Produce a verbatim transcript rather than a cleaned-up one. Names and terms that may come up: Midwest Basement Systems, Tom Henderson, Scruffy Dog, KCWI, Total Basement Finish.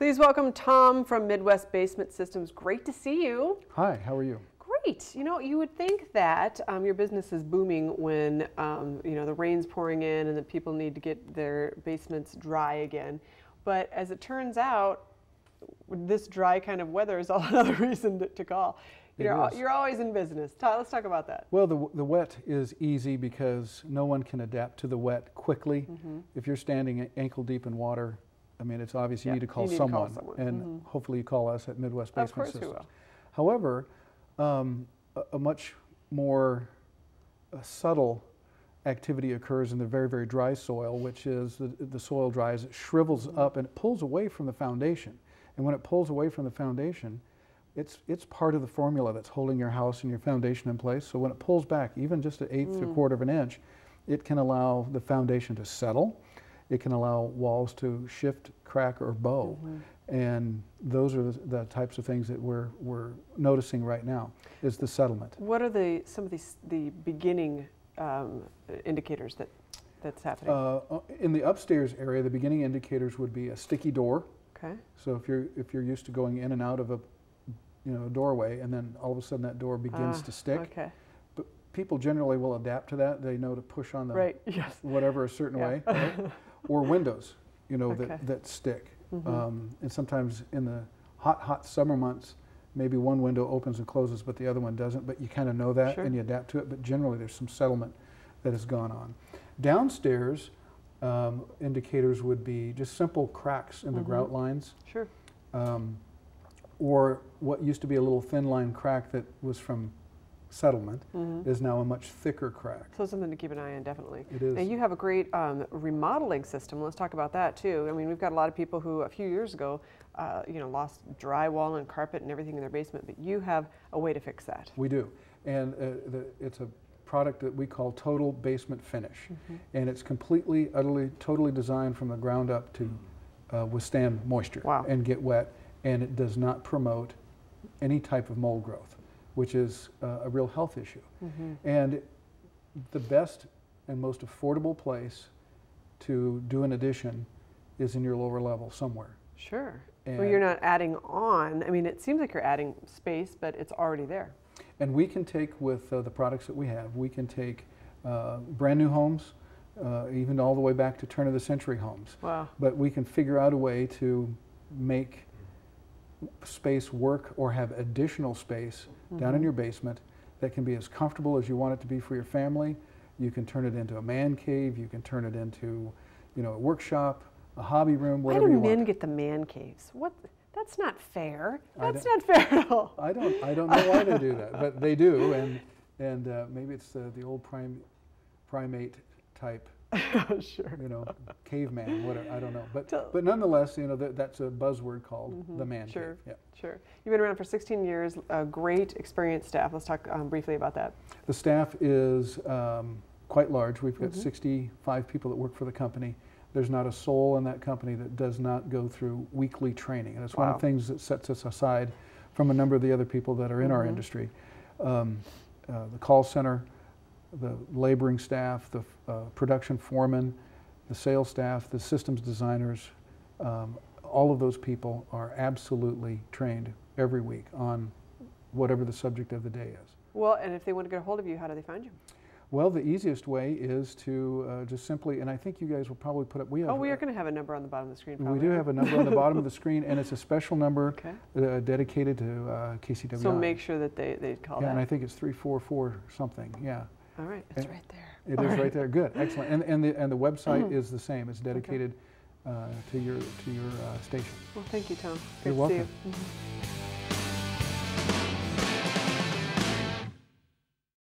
Please welcome Tom from Midwest Basement Systems. Great to see you. Hi, how are you? Great. You know, you would think that um, your business is booming when, um, you know, the rain's pouring in and the people need to get their basements dry again. But as it turns out, this dry kind of weather is all another reason to, to call. You're, you're always in business. Todd, let's talk about that. Well, the, the wet is easy because no one can adapt to the wet quickly. Mm-hmm. If you're standing ankle deep in water, I mean, it's obvious you, yeah, need, to call, you need to call someone. And mm-hmm. hopefully you call us at Midwest Basement Systems. Of course Systems. You will. However, um, a, a much more uh, subtle activity occurs in the very, very dry soil, which is the, the soil dries, it shrivels mm-hmm. up, and it pulls away from the foundation. And when it pulls away from the foundation, It's, it's part of the formula that's holding your house and your foundation in place. So when it pulls back, even just an eighth mm. to a quarter of an inch, it can allow the foundation to settle. It can allow walls to shift, crack, or bow. Mm-hmm. And those are the, the types of things that we're, we're noticing right now, is the settlement. What are the, some of these, the beginning um, indicators that, that's happening? Uh, in the upstairs area, the beginning indicators would be a sticky door. Okay. So if you're, if you're used to going in and out of a you know, a doorway, and then all of a sudden that door begins ah, to stick. Okay. But people generally will adapt to that. They know to push on the right, yes. whatever a certain yeah. way, right? Or windows, you know, okay. that, that stick. Mm-hmm. um, and sometimes in the hot, hot summer months, maybe one window opens and closes, but the other one doesn't. But you kind of know that, sure. and you adapt to it. But generally, there's some settlement that has gone on. Downstairs, um, indicators would be just simple cracks in mm-hmm. the grout lines. Sure. Um, or what used to be a little thin line crack that was from settlement mm-hmm. is now a much thicker crack. So something to keep an eye on, definitely. It is. Now you have a great um, remodeling system. Let's talk about that too. I mean, we've got a lot of people who a few years ago, uh, you know, lost drywall and carpet and everything in their basement, but you have a way to fix that. We do, and uh, the, it's a product that we call Total Basement Finish. Mm-hmm. And it's completely, utterly, totally designed from the ground up to uh, withstand moisture wow. and get wet. And it does not promote any type of mold growth, which is uh, a real health issue. Mm-hmm. And the best and most affordable place to do an addition is in your lower level somewhere. Sure. And well, you're not adding on. I mean, it seems like you're adding space, but it's already there. And we can take, with uh, the products that we have, we can take uh, brand new homes, uh, even all the way back to turn of the century homes. Wow. But we can figure out a way to make space work, or have additional space mm-hmm. down in your basement that can be as comfortable as you want it to be for your family. You can turn it into a man cave, you can turn it into, you know, a workshop, a hobby room, whatever you want. Why do men get the man caves? What? That's not fair. That's not fair at all. I don't, I don't know why they do that, but they do, and, and uh, maybe it's uh, the old prime, primate type sure. you know, caveman, whatever, I don't know. But, so, but nonetheless, you know, that, that's a buzzword called mm-hmm. the man sure. cave. Yeah. Sure. You've been around for sixteen years, a great experienced staff. Let's talk um, briefly about that. The staff is um, quite large. We've got mm-hmm. sixty-five people that work for the company. There's not a soul in that company that does not go through weekly training. And it's wow. one of the things that sets us aside from a number of the other people that are in mm-hmm. our industry. Um, uh, the call center, the laboring staff, the uh, production foreman, the sales staff, the systems designers, um, all of those people are absolutely trained every week on whatever the subject of the day is. Well, and if they want to get a hold of you, how do they find you? Well, the easiest way is to uh, just simply, and I think you guys will probably put up, we have, oh, we are uh, going to have a number on the bottom of the screen. Probably. We do have a number on the bottom of the screen, and it's a special number okay. uh, dedicated to uh, K C W I. So make sure that they, they call yeah, that. And I think it's three four four something, yeah. All right, it's and right there. It all is right. right there. Good, excellent. And and the and the website mm-hmm. is the same. It's dedicated okay. uh, to your to your uh, station. Well, thank you, Tom. You're welcome. Good to see you. Mm-hmm.